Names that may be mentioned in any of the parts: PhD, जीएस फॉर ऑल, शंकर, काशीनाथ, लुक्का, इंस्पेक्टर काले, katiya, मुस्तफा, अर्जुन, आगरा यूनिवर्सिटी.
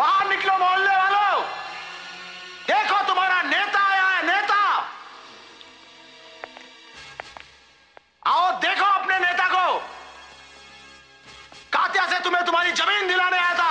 बाहर निकलो मोहल्ले वालों, देखो तुम्हारा नेता आया है। नेता, आओ देखो अपने नेता को। कातिया से तुम्हें तुम्हारी जमीन दिलाने आया था,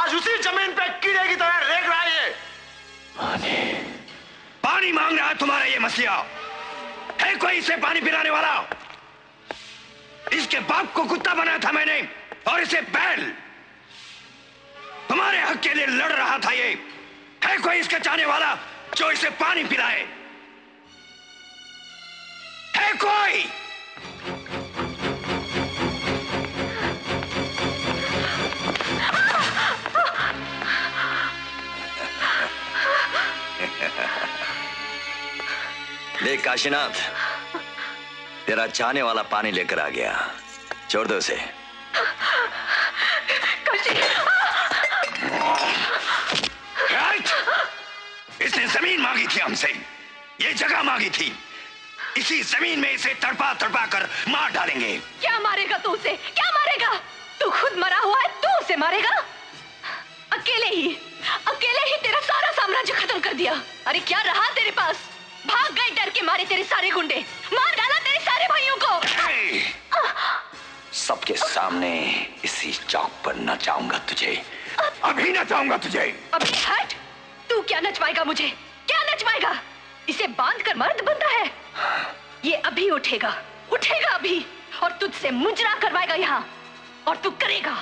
आज उसी जमीन पे कीड़े की तरह रेंग रहा है ये। पानी मांग रहा है तुम्हारा ये मसीहा। है कोई इसे पानी पिलाने वाला? इसके बाप को कुत्ता बनाया था मैंने और इसे बैल। तुम्हारे हक के लिए लड़ रहा था ये। है कोई इसका चाहने वाला जो इसे पानी पिलाए? है कोई? देख काशीनाथ, तेरा चाहने वाला पानी लेकर आ गया। छोड़ दो उसे। इसने जमीन मांगी थी हमसे, ये जगह मांगी थी। इसी जमीन में इसे तड़पा तड़पा कर मार डालेंगे। क्या मारेगा तू उसे? क्या मारेगा? तू खुद मरा हुआ है, तू उसे मारेगा? अकेले ही तेरा सारा साम्राज्य खत्म कर दिया। अरे क्या रहा तेरे पास? भाग गए डर के मारे तेरे सारे गुंडे। मार डाला तेरे सारे भाइयों को। सबके सामने इसी चौक पर नचाऊंगा तुझे। अभी नचाऊंगा तुझे। अभी हट। तू क्या नचवाएगा मुझे? क्या नचवाएगा? इसे बांध कर मर्द बनता है ये। अभी उठेगा, उठेगा अभी, और तुझसे मुजरा करवाएगा यहाँ। और तू करेगा।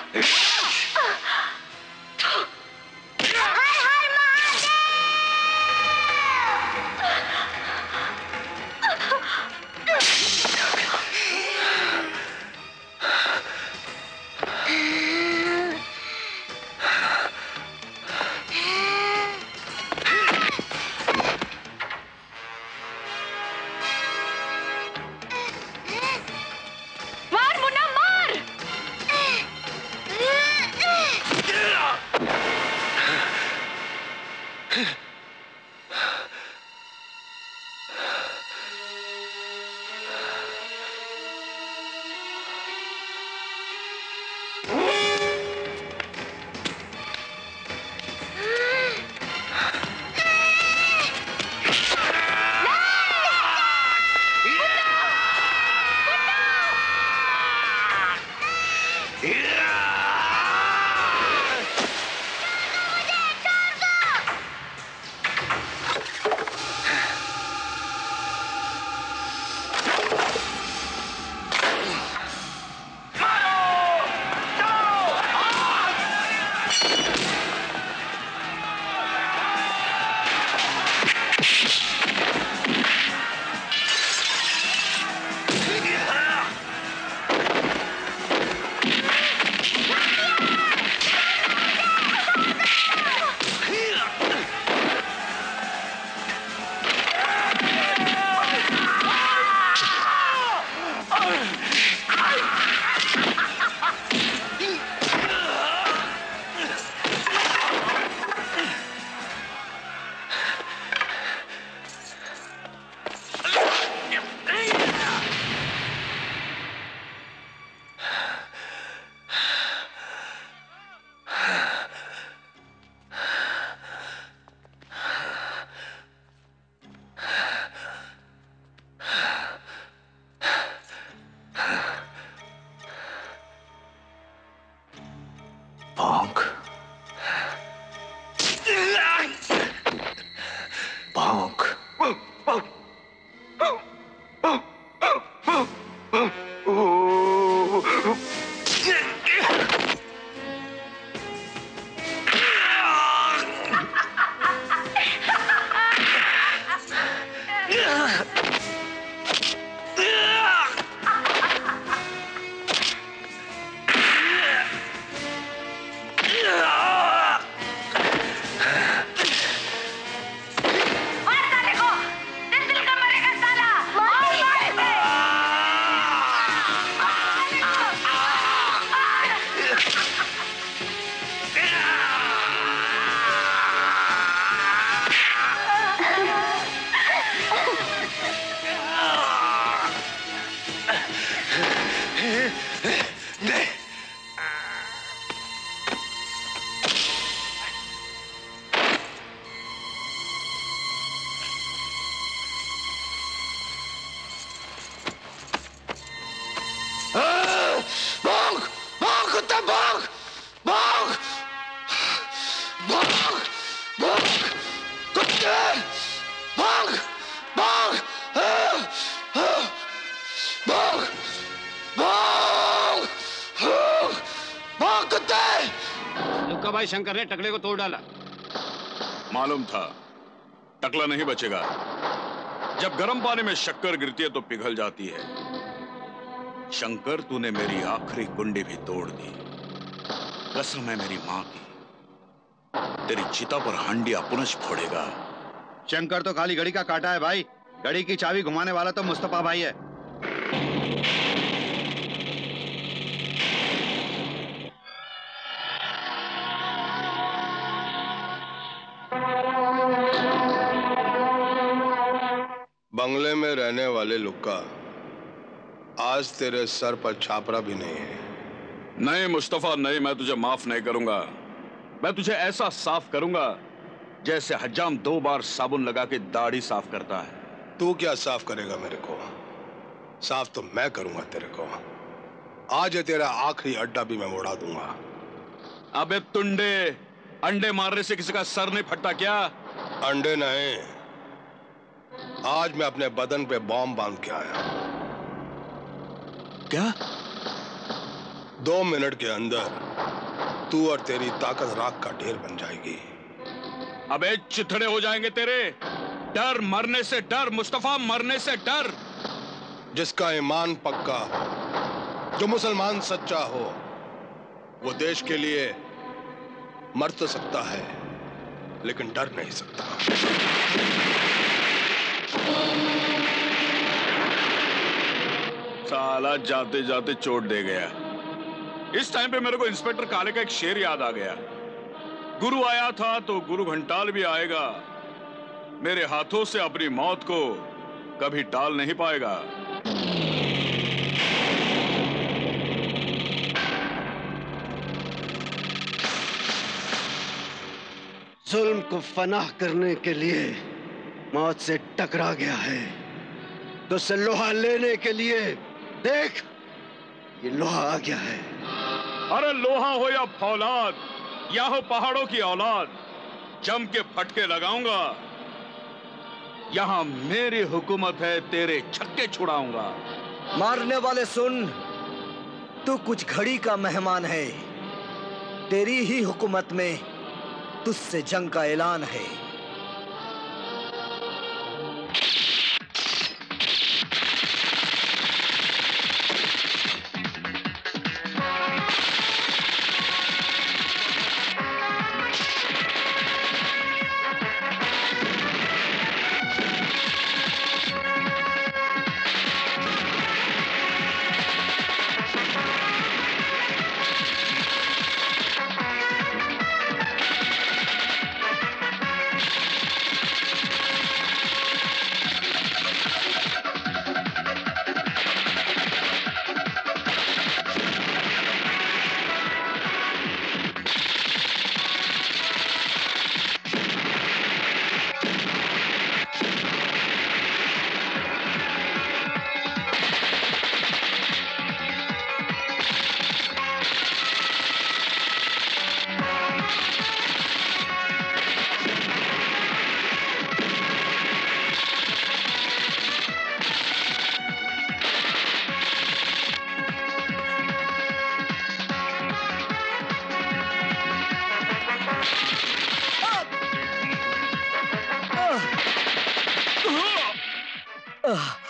भौंक भौंक कुत्ता भौंक भौंक भौंक भौंक कुत्ता भौंक भौंक भौंक भौंक भौंक कुत्ता। लुक्का भाई, शंकर ने टकले को तोड़ डाला। मालूम था टकला नहीं बचेगा। जब गर्म पानी में शक्कर गिरती है तो पिघल जाती है। शंकर, तूने मेरी आखिरी कुंडी भी तोड़ दी। कसम है मेरी माँ की, तेरी चिता पर हांडिया पुनः फोड़ेगा। शंकर तो खाली घड़ी का काटा है भाई। घड़ी की चाबी घुमाने वाला तो मुस्तफा भाई है। बंगले में रहने वाले लुक्का, आज तेरे सर पर छापरा भी नहीं है। नहीं मुस्तफा नहीं, मैं तुझे माफ नहीं करूंगा। मैं तुझे ऐसा साफ करूंगा जैसे हज्जाम 2 बार साबुन लगा के दाढ़ी साफ करता है। तू क्या साफ करेगा मेरे को? साफ तो मैं करूंगा तेरे को। आज तेरा आखिरी अड्डा भी मैं उड़ा दूंगा। अबे तुंडे, अंडे मारने से किसी का सर नहीं फटता क्या? अंडे नहीं, आज मैं अपने बदन पे बॉम्ब बांध के आया। क्या? 2 मिनट के अंदर तू और तेरी ताकत राख का ढेर बन जाएगी। अबे चिथड़े हो जाएंगे तेरे। डर, मरने से डर मुस्तफा, मरने से डर। जिसका ईमान पक्का हो, जो मुसलमान सच्चा हो, वो देश के लिए मर तो सकता है लेकिन डर नहीं सकता। साला जाते जाते चोट दे गया। इस टाइम पे मेरे को इंस्पेक्टर काले का एक शेर याद आ गया। गुरु आया था तो गुरु घंटाल भी आएगा, मेरे हाथों से अपनी मौत को कभी टाल नहीं पाएगा। जुल्म को फनाह करने के लिए मौत से टकरा गया है तो उससे लोहा लेने के लिए देख, ये लोहा आ गया है। अरे लोहा हो या फौलाद, या हो पहाड़ों की औलाद, जम के फटके लगाऊंगा। यहाँ मेरी हुकूमत है, तेरे छक्के छुड़ाऊंगा। मारने वाले सुन, तू कुछ घड़ी का मेहमान है। तेरी ही हुकूमत में तुझसे जंग का ऐलान है।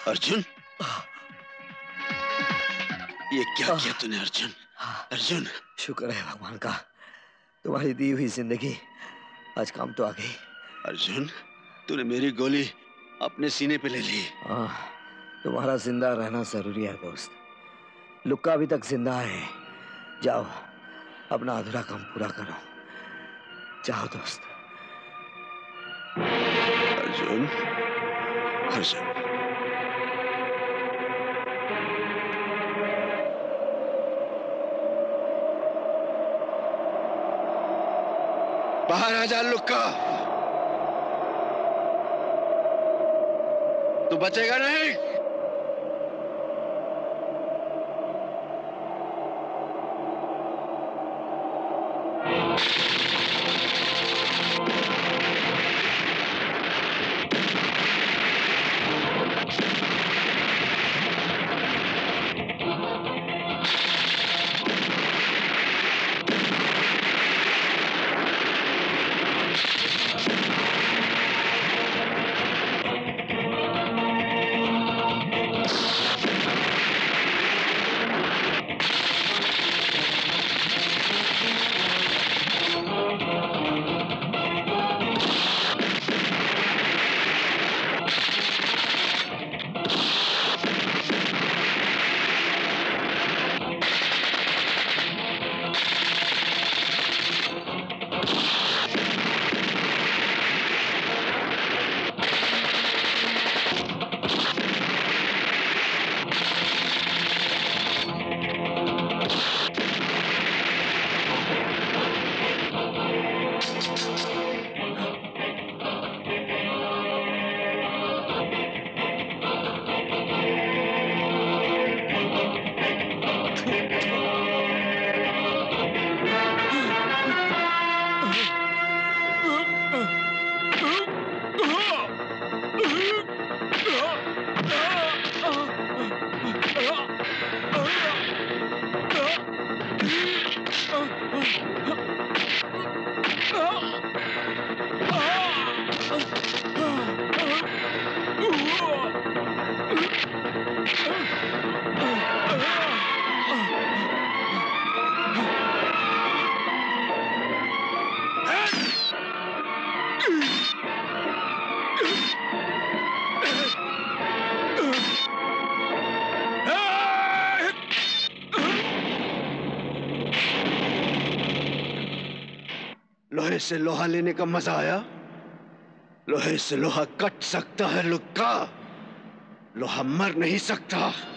अर्जुन, ये क्या किया तूने? अर्जुन, अर्जुन, शुक्र है भगवान का, तुम्हारी दी हुई जिंदगी आज काम तो आ गई। अर्जुन, तूने मेरी गोली अपने सीने पे ले ली। तुम्हारा जिंदा रहना जरूरी है दोस्त। लुक्का अभी तक जिंदा है। जाओ, अपना अधूरा काम पूरा करो। जाओ दोस्त। अर्जुन, अर्जुन, बाहर आ जा लुक्का। तू बचेगा नहीं। लोहे से लोहा लेने का मजा आया? लोहे से लोहा कट सकता है लुक्का, लोहा मर नहीं सकता।